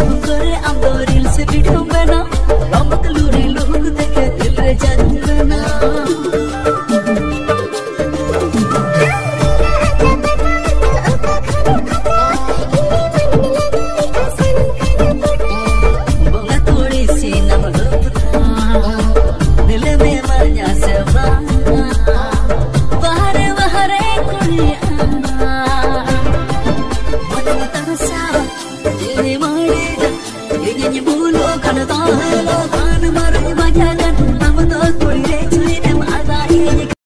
Reel से video बना लोग दिल रे जादू बना।